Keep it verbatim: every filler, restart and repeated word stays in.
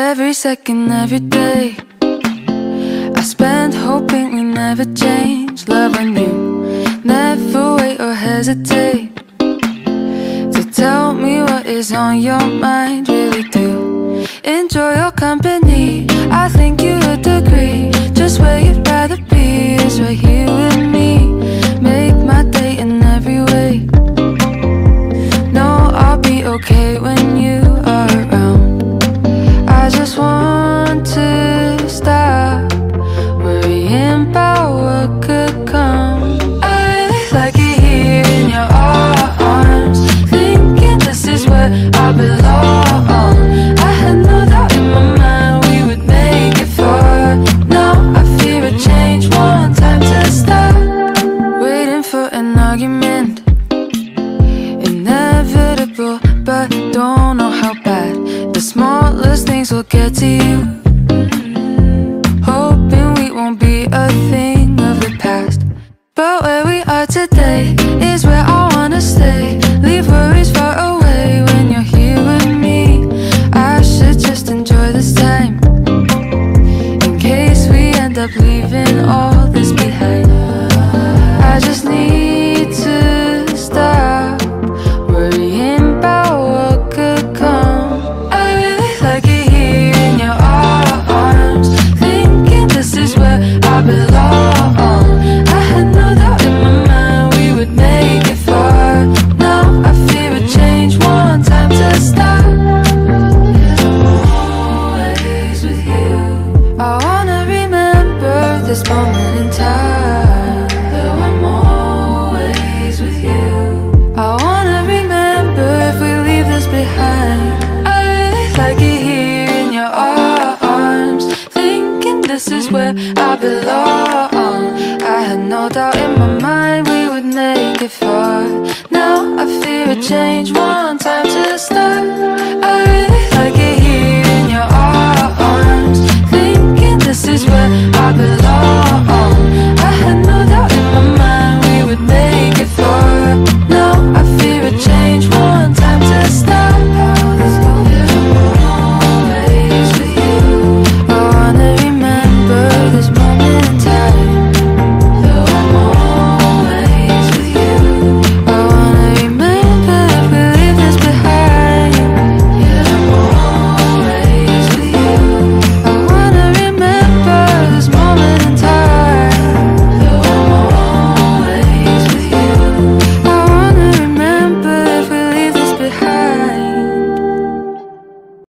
Every second, every day I spend hoping we never change. Love on you, never wait or hesitate to tell me what is on your mind. Really do enjoy your company. I think you would agree. Just where you'd rather be is right here with me. Make my day in every way. No, I'll be okay when you are around. I just want to stop worrying about what could come. I really like it here in your arms, thinking this is where I belong. I had no doubt in my mind we would make it far. Now I fear a change, one time to stop. Waiting for an argument, inevitable, but don't know how bad. The smallest things will get to you. Hoping we won't be a thing of the past. But where we are today is where I wanna stay. Leave worries far away when you're here with me. I should just enjoy this time, in case we end up leaving all this behind. I just need to stop worrying about what could come. I belong. I had no doubt in my mind we would make it far. Now I fear a change, one time to stop. There's always with you. I wanna remember this moment in time. Though I'm always with you. I wanna remember if we leave this behind. I really like it here in your arms, thinking this is where I belong. I had no doubt in my mind we would make it far. Now I fear a change, one time to start. I